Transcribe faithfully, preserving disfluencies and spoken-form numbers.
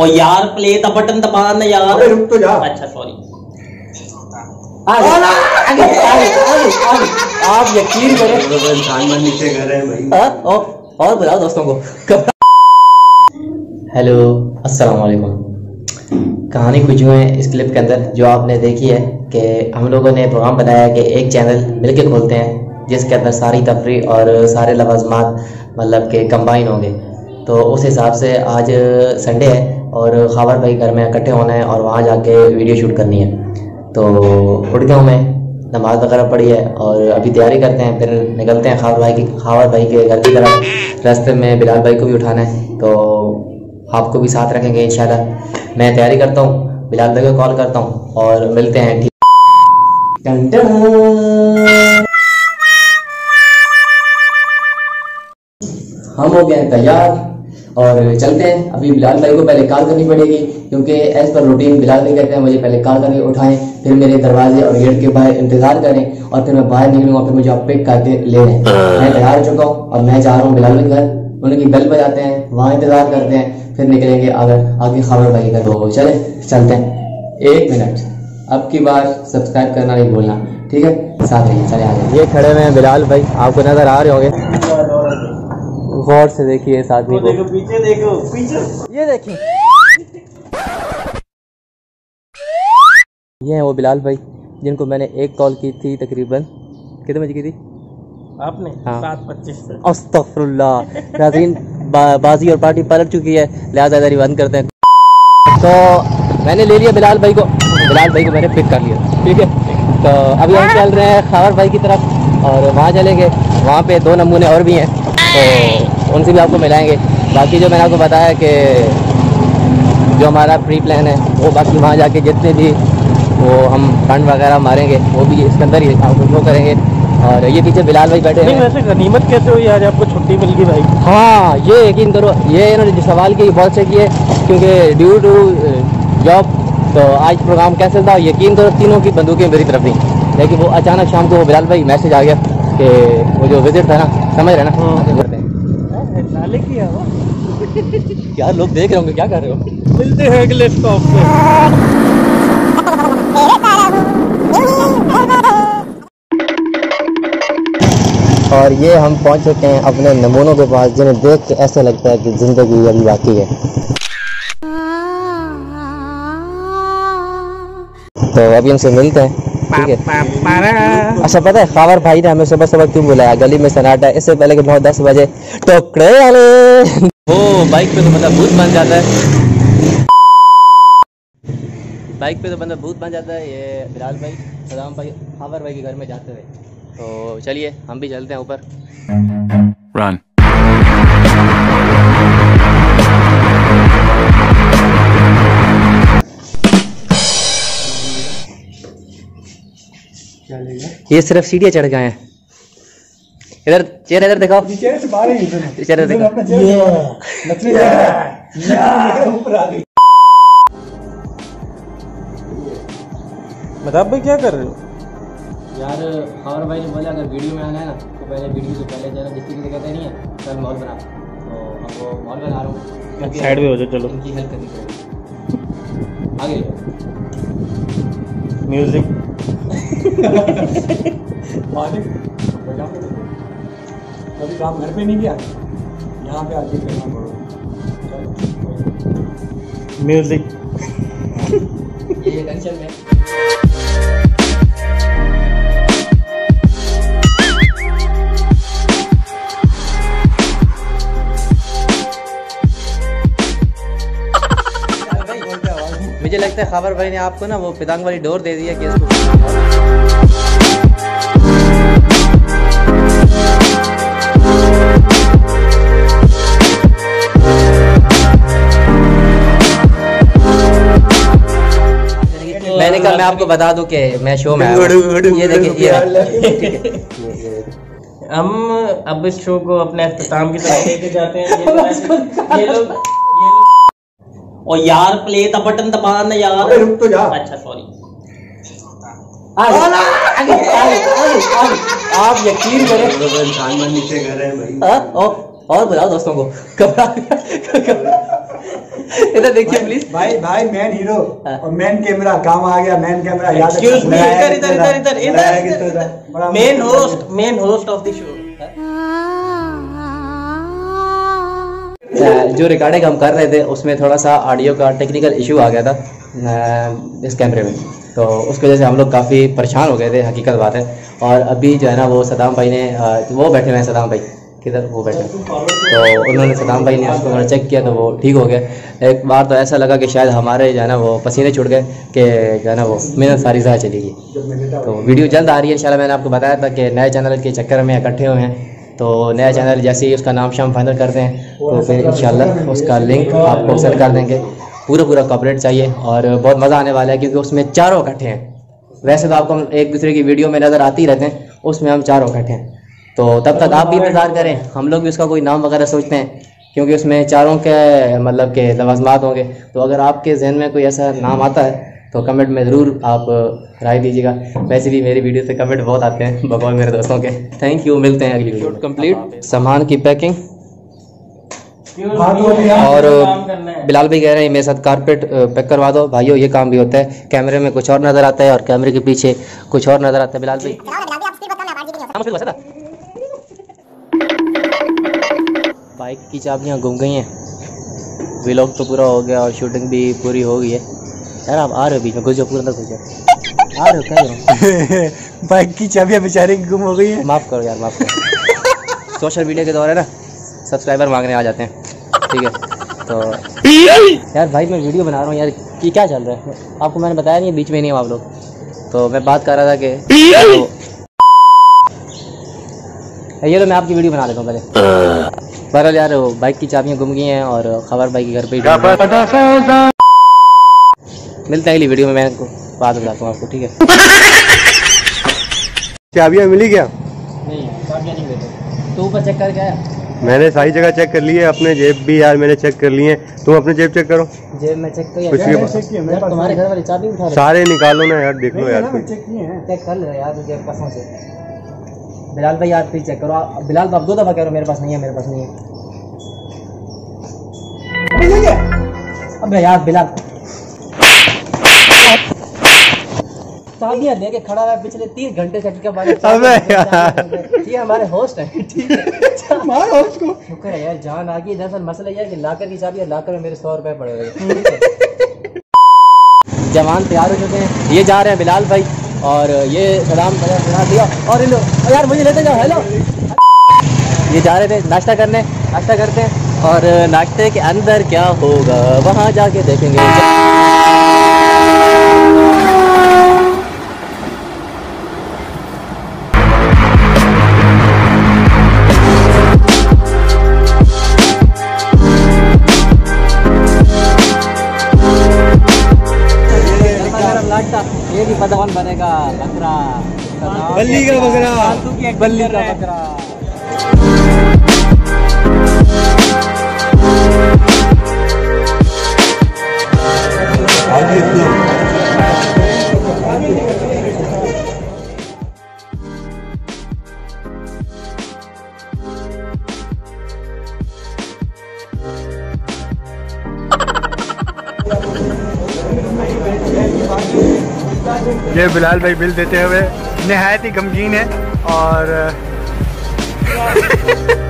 और यार प्ले का बटन दबाना यार। अरे रुक तो जा। अच्छा सॉरी। आप यकीन करें नीचे घर है भाई। और बताओ दोस्तों को। हेलो अस्सलाम वालेकुम। कहानी कुछ यूँ है इस क्लिप के अंदर जो आपने देखी है कि हम लोगों ने प्रोग्राम बनाया कि एक चैनल मिलके खोलते हैं जिसके अंदर सारी तफरी और सारे लवाजमात मतलब के कंबाइन होंगे। तो उस हिसाब से आज संडे है और ख़ावर भाई घर में इकट्ठे होना है और वहाँ जाके वीडियो शूट करनी है। तो उठ गया हूँ मैं, नमाज वगैरह पड़ी है और अभी तैयारी करते हैं, फिर निकलते हैं ख़ावर भाई की ख़ावर भाई के घर की तरफ। रास्ते में बिलाल भाई को भी उठाना है तो आपको भी साथ रखेंगे इंशाल्लाह। मैं तैयारी करता हूँ, बिलाल भाई को कॉल करता हूँ और मिलते हैं। ठीक हम हो गए हैं तैयार और चलते हैं। अभी बिलाल भाई को पहले कॉल करनी पड़ेगी क्योंकि एज पर रूटीन बिलाल भाई कहते हैं मुझे पहले कॉल करके उठाएं, फिर मेरे दरवाजे और गेट के बाहर इंतजार करें और फिर मैं बाहर निकलूंगा, फिर मुझे आप पिक करके ले लें। मैं तैयार हो चुका हूँ, अब मैं जा रहा हूँ बिलाल भाई घर, उनकी बेल बजाते हैं, वहाँ इंतजार करते हैं, फिर निकलेंगे अगर आगे ख़ावर भाई घर हो। चले चलते हैं। एक मिनट, अब की बार सब्सक्राइब करना नहीं भूलना, ठीक है? साथ रहिए, चले आ जाए। ये खड़े हुए हैं बिलाल भाई, आपको नजर आ रहे होंगे, गौर से देखिए इस आदमी को। पीछे देखो, पीछे ये देखिए, ये हैं वो बिलाल भाई जिनको मैंने एक कॉल की थी तकरीबन कितने बजे की थी आपने? हाँ। सात पच्चीस। अस्तगफुरुल्लाह। नाज़रीन बाजी और पार्टी पलट चुकी है, लिहाजा रिवाइंड करते हैं। तो मैंने ले लिया बिलाल भाई को, बिलाल भाई को मैंने पिक कर लिया, ठीक है? तो अभी हम चल रहे हैं ख़ावर भाई की तरफ और वहाँ चलेंगे, वहाँ पे दो नमूने और भी हैं तो उनसे भी आपको मिलाएंगे। बाकी जो मैंने आपको बताया कि जो हमारा प्री प्लान है वो बाकी वहाँ जाके जितने भी वो हम फंड वगैरह मारेंगे वो भी इसके अंदर ही आपको शो करेंगे। और ये पीछे बिलाल भाई बैठे हैं। नहीं वैसे गनीमत कैसे हुई आज आपको छुट्टी मिल गई भाई? हाँ ये यकीन करो, ये इन्होंने जो सवाल किए बहुत अच्छे किए क्योंकि ड्यू टू जॉब तो आज प्रोग्राम कैंसिल था। यकीन करो तीनों की बंदूकें मेरी तरफ थी, लेकिन वो अचानक शाम को वो बिलाल भाई मैसेज आ गया कि वो जो विजिट था ना, समझ रहे ना? करते हैं यार, लोग देख रहे होंगे क्या कर रहे हो। मिलते हैं अगले स्टॉप पे। और ये हम पहुंच चुके हैं अपने नमूनों के पास जिन्हें देख के ऐसा लगता है कि जिंदगी अभी बाकी है। तो अभी हमसे मिलते हैं, ठीक है? अच्छा पता है ख़ावर भाई ने हमें सुबह सुबह क्यों बुलाया? गली में सन्नाटा, इससे पहले कि बहुत दस बजे टोकरे वाले ओ बाइक पे तो बंदा भूत बन जाता है, बाइक पे तो बंदा भूत बन जाता है। ये बिलाल भाई सलाम भाई ख़ावर भाई के घर में जाते थे। तो चलिए हम भी चलते हैं ऊपर। ये सिर्फ सीढ़ियाँ चढ़ गए हैं। इधर चेहरा इधर दिखाओ, चेहरा दिखाओ। मदाब भाई क्या कर रहे हो? यार ख़ावर भाई ने बोला अगर वीडियो में आना है ना तो पहले वीडियो से पहले जाना, जितनी भी दिक्कतें नहीं है सर मॉल बना, तो अब वो मॉल बना रहा हूँ। साइड में हो जाओ, चलो उनकी हेल्प करनी पड़ेगी। आगे म्यूजिक कभी काम घर पे नहीं किया, यहाँ पे आके करना पड़ो। म्यूजिक ये टेंशन में। मुझे लगता है ख़ावर भाई ने आपको ना वो पितांग वाली डोर दे दी है कि मैंने कहा मैं आपको बता दूं कि मैं शो में आया हूं। ये देखिए हम अब इस शो को अपने अख्ताम की तरफ लेके जाते हैं। ये लोग और यार प्ले का बटन दबाना यार। अरे रुक तो जा। अच्छा सॉरी। आप यकीन करें नीचे घर है भाई। और बताओ दोस्तों को। इधर देखिए प्लीज भाई भाई मैन हीरो और मैन कैमरा काम आ गया। मैन कैमरा याद है, इधर इधर इधर इधर main host main host of the show जो रिकॉर्डिंग हम कर रहे थे उसमें थोड़ा सा ऑडियो का टेक्निकल इशू आ गया था इस कैमरे में, तो उसकी वजह से हम लोग काफ़ी परेशान हो गए थे। हकीकत बात है। और अभी जो है ना वो सदाम भाई ने वो बैठे हैं, सदाम भाई किधर वो बैठे हैं, तो उन्होंने सदाम भाई ने उसको चेक किया तो वो ठीक हो गया। एक बार तो ऐसा लगा कि शायद हमारे जो है ना वो पसीने छूट गए कि जो है ना वो मेहनत सारी ज़्यादा चली गई। तो वीडियो जल्द आ रही है इंशाल्लाह। मैंने आपको बताया था कि नए चैनल के चक्कर में इकट्ठे हुए हैं, तो नया चैनल जैसे ही उसका नाम शाम फाइनल करते हैं तो फिर इंशाल्लाह उसका लिंक आपको सेंड कर देंगे। पूरा पूरा कॉपरेट चाहिए और बहुत मज़ा आने वाला है क्योंकि उसमें चारों इकट्ठे हैं। वैसे तो आपको हम एक दूसरे की वीडियो में नज़र आती रहते हैं, उसमें हम चारों इकट्ठे हैं। तो तब तक आप भी इंतज़ार करें, हम लोग भी उसका कोई नाम वगैरह सोचते हैं क्योंकि उसमें चारों के मतलब के लवाजमात होंगे। तो अगर आपके जहन में कोई ऐसा नाम आता है तो कमेंट में ज़रूर आप राय दीजिएगा। वैसे भी मेरी वीडियो से कमेंट बहुत आते हैं बकौल मेरे दोस्तों के। थैंक यू, मिलते हैं अगली वीडियो। कंप्लीट सामान की पैकिंग और बिलाल भाई कह रहे हैं मेरे साथ कारपेट पैक करवा दो। भाइयों ये काम भी होता है, कैमरे में कुछ और नज़र आता है और कैमरे के पीछे कुछ और नज़र आता है। बिलाल भाई बाइक की चाबियाँ घूम गई हैं। व्लॉग तो पूरा हो गया और शूटिंग भी पूरी हो गई है। यार आप आ रहे हो बीच में, घुस जाओ, पूरा अंदर घुस जाओ। आ रहे हो क्या करो बाइक की चाबियाँ बेचारे की गुम हो गई है। माफ़ करो यार, माफ़ करो सोशल मीडिया के दौर है ना, सब्सक्राइबर मांगने आ जाते हैं। ठीक है तो यार भाई मैं वीडियो बना रहा हूँ यार, कि क्या चल रहा है आपको मैंने बताया नहीं, बीच में नहीं हम आप लोग। तो मैं बात कर रहा था कि तो, ये लो मैं आपकी वीडियो बना लेता हूँ पहले। बहरहाल यार बाइक की चाबियाँ गुम गई हैं और खबर भाई के घर पर। मिलता है अगली वीडियो में, मैं आपको बाद में बताता हूँ आपको। ठीक है चाबियाँ मिली क्या? नहीं चाबियाँ नहीं मिली। तो ऊपर चेक करके आया, मैंने सारी जगह चेक कर ली है, अपने जेब भी यार मैंने चेक कर ली है। तुम अपने जेब चेक करो। जेब में चेक कर, तुम्हारे घर वाले चाबी उठा सारे निकालो ना यार, देख लो यार चेक कर लो यार जेब कसम से। बिलाल भाई यार फिर चेक करो। बिलाल भाई आप दो दफ़ा कह रहे हो मेरे पास नहीं है, मेरे पास नहीं है। अब यार बिलाल दे के खड़ा हुआ पिछले तीन घंटे से के बाद। अबे यार ये हमारे होस्ट हैं। ठीक है हमारे होस्ट को शुक्र है यार जान आ गई। दरअसल मसला ये है कि लाकर की चाबी लाकर में मेरे सौ रुपए पड़े हुए। जवान तैयार हो चुके हैं, ये जा रहे हैं बिलाल भाई और ये सलाम बना दिया और इन लोग यार मुझे लेते जाओ। हेलो ये जा रहे थे नाश्ता करने, नाश्ता करते हैं और नाश्ते के अंदर क्या होगा वहाँ जाके देखेंगे। ये भी पदावान बनेगा बकरा, बल्ली का बकरा, बल्ली का बकरा। ये बिलाल भाई बिल देते हुए नहायत ही गमगीन है और